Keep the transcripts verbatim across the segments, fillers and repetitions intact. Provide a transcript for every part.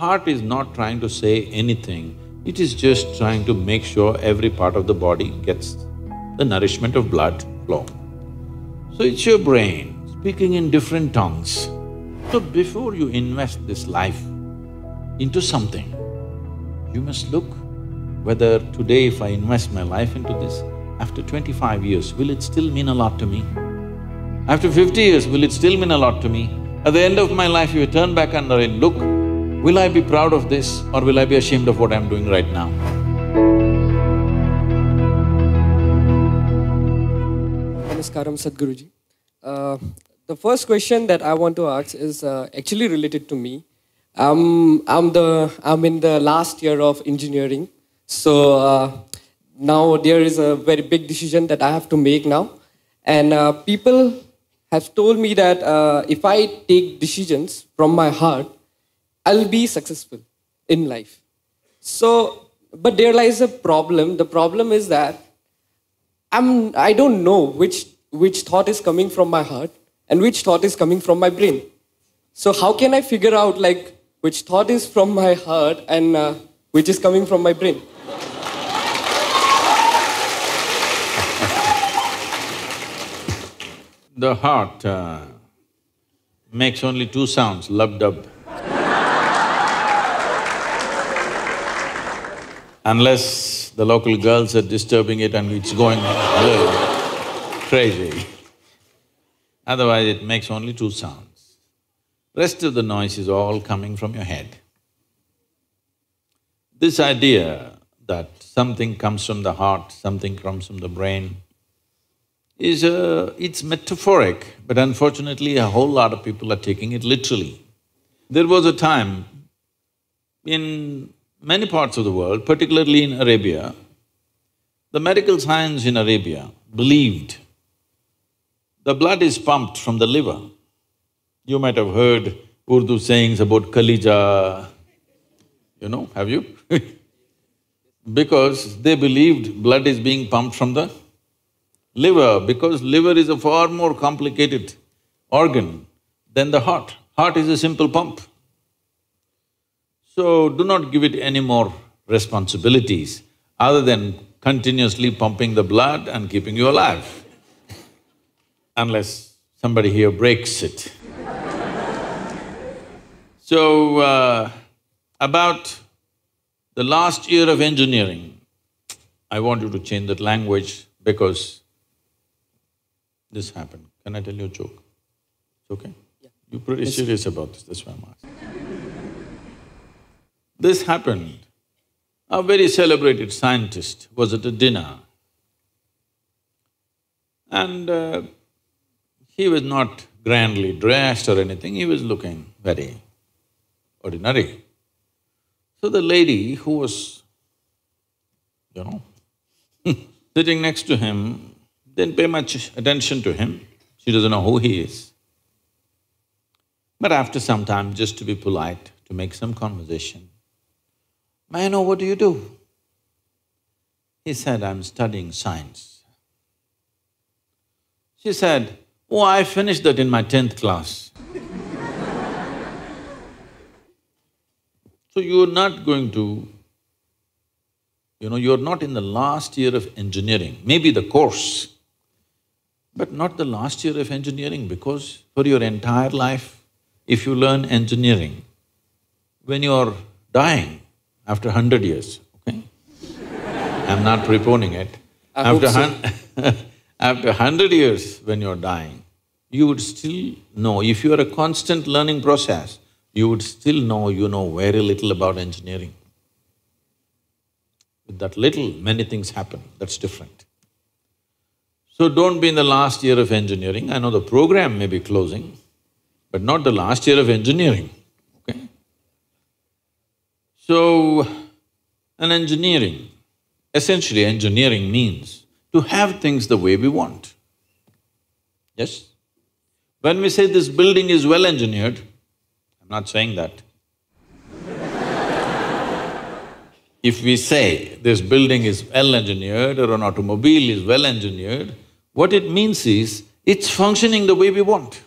Heart is not trying to say anything, it is just trying to make sure every part of the body gets the nourishment of blood flow. So it's your brain speaking in different tongues. So before you invest this life into something, you must look whether today if I invest my life into this, after twenty-five years, will it still mean a lot to me? After fifty years, will it still mean a lot to me? At the end of my life, you turn back and look, will I be proud of this or will I be ashamed of what I'm doing right now? Karam Sadhguruji. Uh, the first question that I want to ask is uh, actually related to me. I'm, I'm, the, I'm in the last year of engineering, so uh, now there is a very big decision that I have to make now. And uh, people have told me that uh, if I take decisions from my heart, I'll be successful in life. So, but there lies a problem. The problem is that I'm, I don't know which, which thought is coming from my heart and which thought is coming from my brain. So how can I figure out like which thought is from my heart and uh, which is coming from my brain? The heart uh, makes only two sounds, lub-dub. Unless the local girls are disturbing it and it's going crazy. Otherwise, it makes only two sounds. Rest of the noise is all coming from your head. This idea that something comes from the heart, something comes from the brain, is a… it's metaphoric, but unfortunately a whole lot of people are taking it literally. There was a time in many parts of the world, particularly in Arabia, the medical science in Arabia believed the blood is pumped from the liver. You might have heard Urdu sayings about kalija, you know, have you? Because they believed blood is being pumped from the liver, because liver is a far more complicated organ than the heart. Heart is a simple pump. So, do not give it any more responsibilities other than continuously pumping the blood and keeping you alive, unless somebody here breaks it. So, uh, about the last year of engineering, I want you to change that language because this happened. Can I tell you a joke? It's okay? Yeah. You're pretty serious about this, that's why I'm asking. This happened. A very celebrated scientist was at a dinner and uh, he was not grandly dressed or anything, he was looking very ordinary. So the lady who was, you know, sitting next to him, didn't pay much attention to him, she doesn't know who he is. But after some time, just to be polite, to make some conversation, "May I know what do you do?" He said, "I'm studying science." She said, "Oh, I finished that in my tenth class." So you're not going to… you know, you're not in the last year of engineering, maybe the course, but not the last year of engineering, because for your entire life, if you learn engineering, when you're dying, after hundred years, okay? I'm not preponing it. I after hope so. After hundred years, when you're dying, you would still know, if you're a constant learning process, you would still know you know very little about engineering. With that little, many things happen, that's different. So don't be in the last year of engineering. I know the program may be closing, but not the last year of engineering. So, an engineering, essentially engineering means to have things the way we want, yes? When we say this building is well engineered, I'm not saying that. If we say this building is well engineered or an automobile is well engineered, what it means is it's functioning the way we want,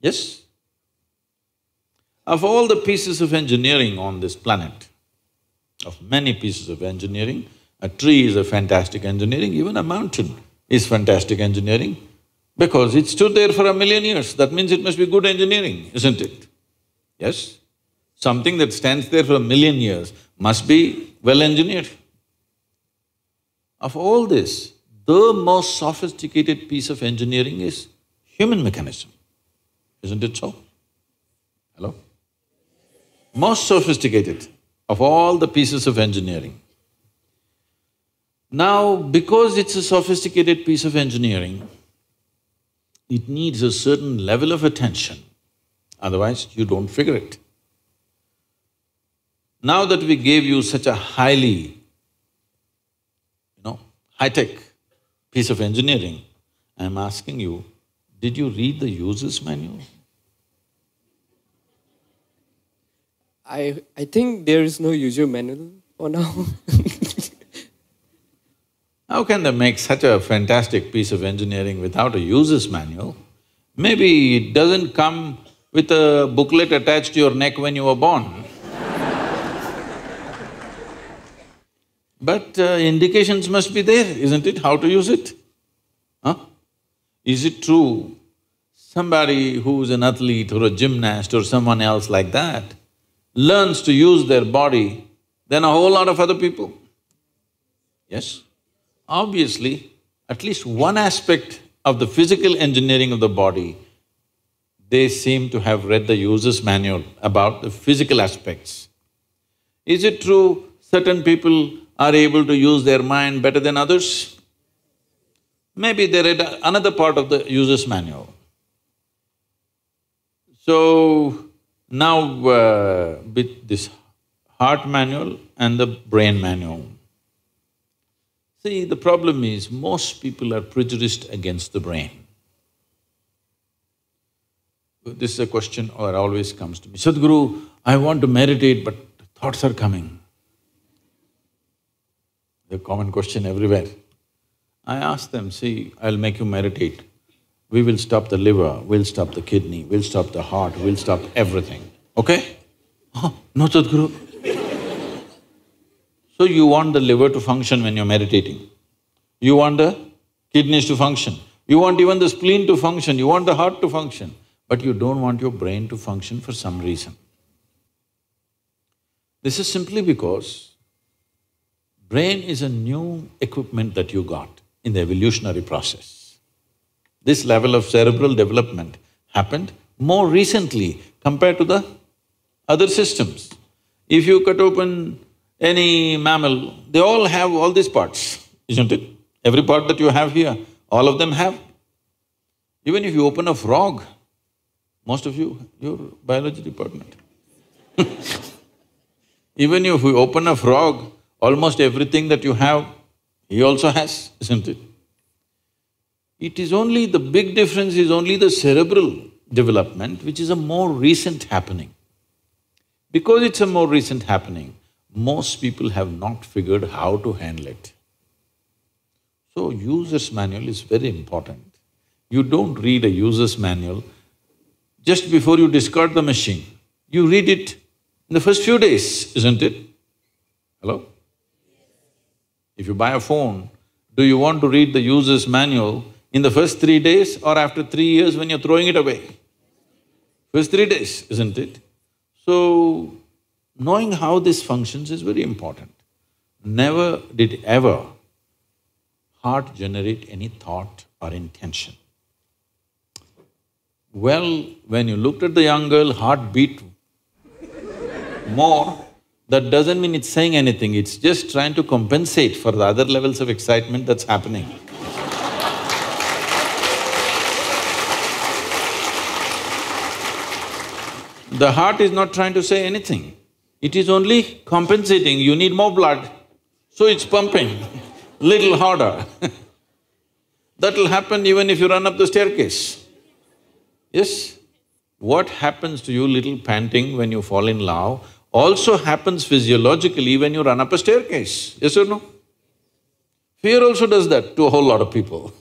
yes? Of all the pieces of engineering on this planet, of many pieces of engineering, a tree is a fantastic engineering, even a mountain is fantastic engineering, because it stood there for a million years, that means it must be good engineering, isn't it? Yes? Something that stands there for a million years must be well-engineered. Of all this, the most sophisticated piece of engineering is human mechanism, isn't it so? Hello? Most sophisticated of all the pieces of engineering. Now, because it's a sophisticated piece of engineering, it needs a certain level of attention, otherwise you don't figure it. Now that we gave you such a highly, you know, high-tech piece of engineering, I'm asking you, did you read the user's manual? I… I think there is no user manual for now. How can they make such a fantastic piece of engineering without a user's manual? Maybe it doesn't come with a booklet attached to your neck when you were born. But uh, indications must be there, isn't it, how to use it? Huh? Is it true somebody who's an athlete or a gymnast or someone else like that learns to use their body than a whole lot of other people? Yes? Obviously, at least one aspect of the physical engineering of the body, they seem to have read the user's manual about the physical aspects. Is it true certain people are able to use their mind better than others? Maybe they read another part of the user's manual. So, now uh, with this heart manual and the brain manual. See, the problem is most people are prejudiced against the brain. This is a question that always comes to me, Sadhguru, I want to meditate but thoughts are coming. The common question everywhere. I ask them, see, I'll make you meditate. We will stop the liver, we'll stop the kidney, we'll stop the heart, we'll stop everything, okay? Oh, no, Sadhguru. So you want the liver to function when you're meditating. You want the kidneys to function. You want even the spleen to function, you want the heart to function. But you don't want your brain to function for some reason. This is simply because brain is a new equipment that you got in the evolutionary process. This level of cerebral development happened more recently compared to the other systems. If you cut open any mammal, they all have all these parts, isn't it? Every part that you have here, all of them have. Even if you open a frog, most of you, you're biology department even if you open a frog, almost everything that you have, he also has, isn't it? It is only… the big difference is only the cerebral development, which is a more recent happening. Because it's a more recent happening, most people have not figured how to handle it. So, user's manual is very important. You don't read a user's manual just before you discard the machine. You read it in the first few days, isn't it? Hello? If you buy a phone, do you want to read the user's manual in the first three days or after three years when you're throwing it away? First three days, isn't it? So, knowing how this functions is very important. Never did ever heart generate any thought or intention. Well, when you looked at the young girl, heart beat more, that doesn't mean it's saying anything, it's just trying to compensate for the other levels of excitement that's happening. The heart is not trying to say anything, it is only compensating, you need more blood, so it's pumping little harder. That'll happen even if you run up the staircase, yes? What happens to you, little panting, when you fall in love, also happens physiologically when you run up a staircase, yes or no? Fear also does that to a whole lot of people.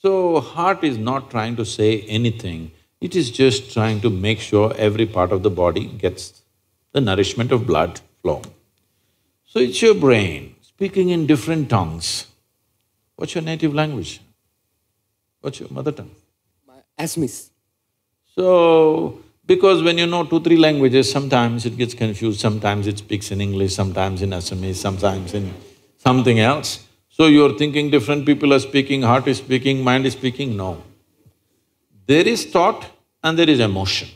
So, heart is not trying to say anything, It is just trying to make sure every part of the body gets the nourishment of blood flow. So it's your brain speaking in different tongues. What's your native language? What's your mother tongue? Assamese. So, because when you know two, three languages, sometimes it gets confused, sometimes it speaks in English, sometimes in Assamese, sometimes in something else. So you're thinking different people are speaking, heart is speaking, mind is speaking, no. There is thought and there is emotion.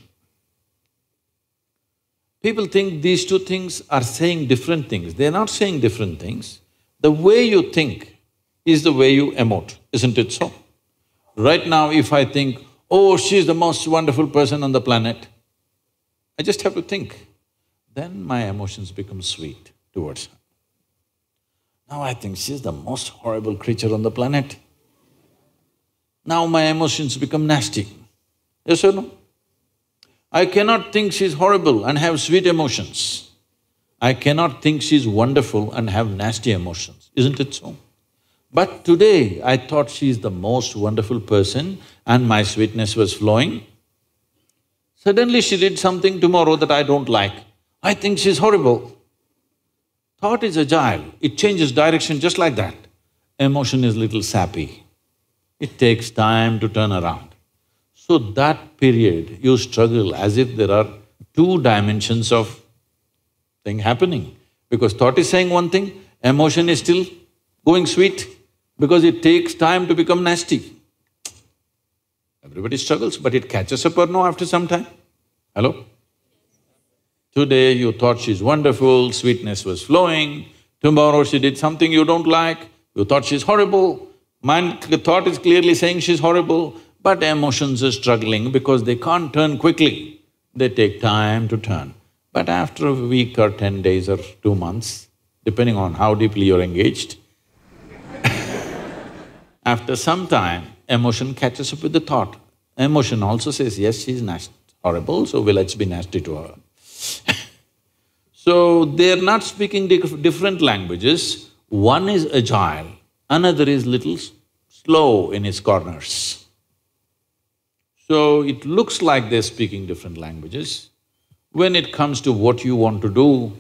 People think these two things are saying different things. They're not saying different things. The way you think is the way you emote, isn't it so? Right now, if I think, oh, she's the most wonderful person on the planet, I just have to think, then my emotions become sweet towards her. Now I think she's the most horrible creature on the planet. Now my emotions become nasty. Yes or no? I cannot think she's horrible and have sweet emotions. I cannot think she's wonderful and have nasty emotions, isn't it so? But today I thought she's the most wonderful person and my sweetness was flowing. Suddenly she did something tomorrow that I don't like. I think she's horrible. Thought is agile, it changes direction just like that. Emotion is little sappy. It takes time to turn around. So that period, you struggle as if there are two dimensions of thing happening. Because thought is saying one thing, emotion is still going sweet, because it takes time to become nasty. Everybody struggles, but it catches up or no after some time. Hello? Today you thought she's wonderful, sweetness was flowing. Tomorrow she did something you don't like, you thought she's horrible. Mind… the thought is clearly saying she's horrible, but emotions are struggling because they can't turn quickly. They take time to turn. But after a week or ten days or two months, depending on how deeply you're engaged, after some time, emotion catches up with the thought. Emotion also says, yes, she's nasty, horrible, so let's be nasty to her. So, they're not speaking different languages. One is agile, another is little slow in its corners. So, it looks like they're speaking different languages. When it comes to what you want to do,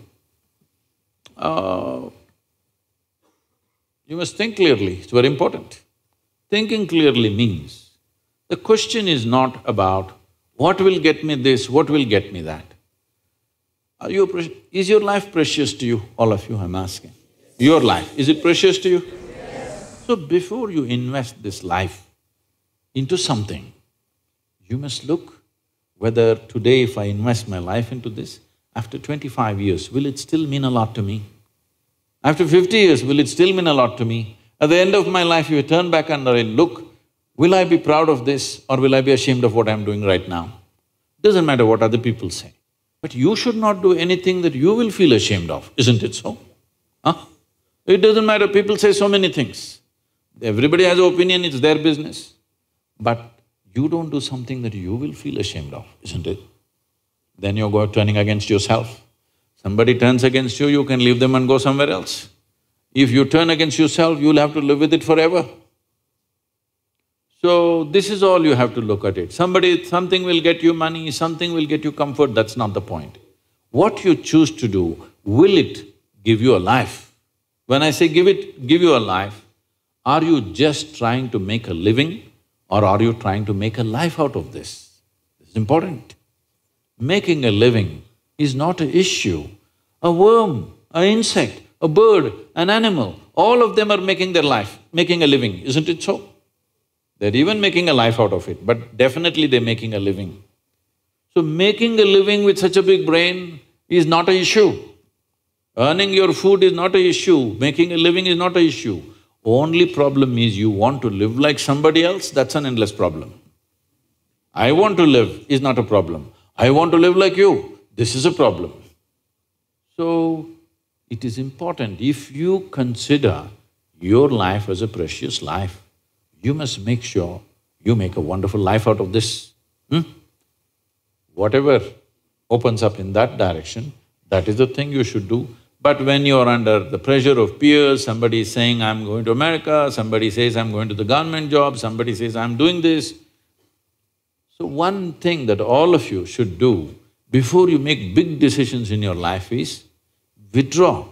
uh, you must think clearly, it's very important. Thinking clearly means, the question is not about what will get me this, what will get me that. Are you is your life precious to you? All of you, I'm asking. Yes. Your life, is it precious to you? Yes. So before you invest this life into something, you must look whether today if I invest my life into this, after twenty-five years, will it still mean a lot to me? After fifty years, will it still mean a lot to me? At the end of my life, you turn back and look, will I be proud of this or will I be ashamed of what I'm doing right now? Doesn't matter what other people say. But you should not do anything that you will feel ashamed of, isn't it so? Huh? It doesn't matter, people say so many things. Everybody has an opinion, it's their business. But you don't do something that you will feel ashamed of, isn't it? Then you're going turning against yourself. Somebody turns against you, you can leave them and go somewhere else. If you turn against yourself, you'll have to live with it forever. So, this is all you have to look at it. Somebody… something will get you money, something will get you comfort, that's not the point. What you choose to do, will it give you a life? When I say give it… give you a life, are you just trying to make a living or are you trying to make a life out of this? This is important. Making a living is not an issue. A worm, an insect, a bird, an animal, all of them are making their life, making a living, isn't it so? They're even making a life out of it, but definitely they're making a living. So making a living with such a big brain is not an issue. Earning your food is not an issue, making a living is not an issue. Only problem is you want to live like somebody else, that's an endless problem. I want to live is not a problem. I want to live like you, this is a problem. So, it is important if you consider your life as a precious life, you must make sure you make a wonderful life out of this, hmm? Whatever opens up in that direction, that is the thing you should do. But when you are under the pressure of peers, somebody is saying, I'm going to America, somebody says, I'm going to the government job, somebody says, I'm doing this. So one thing that all of you should do before you make big decisions in your life is withdraw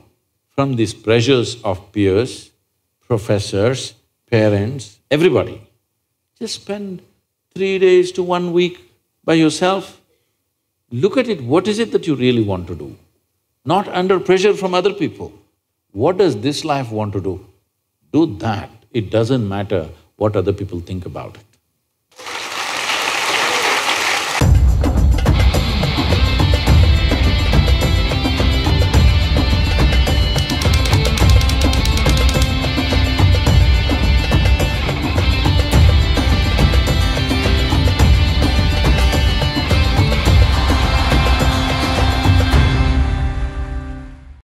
from these pressures of peers, professors, parents, everybody. Just spend three days to one week by yourself. Look at it, what is it that you really want to do? Not under pressure from other people. What does this life want to do? Do that. It doesn't matter what other people think about it.